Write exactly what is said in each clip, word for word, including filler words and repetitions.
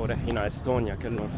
or in Estonia, küll on.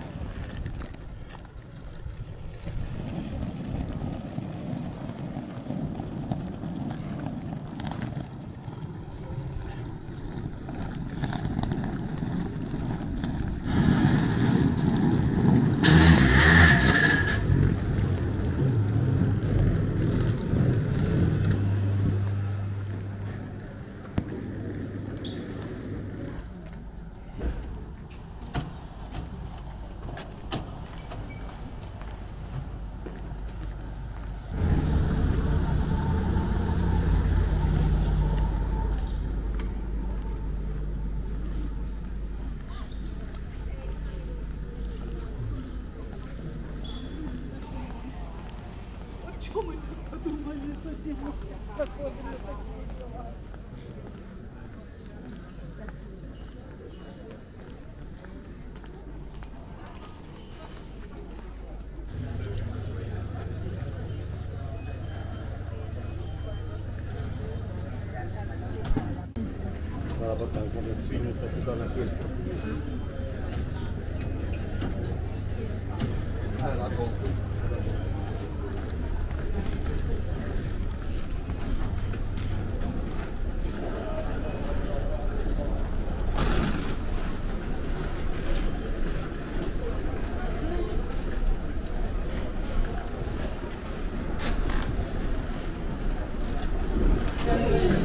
Мы тут подумали, что делать, особенно такие дела. Да, потом будет свиниться туда на кольцо. Thank you.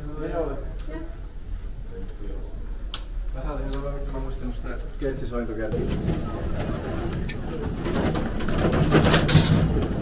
Grazie, sono